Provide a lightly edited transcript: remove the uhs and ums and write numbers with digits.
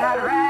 that right?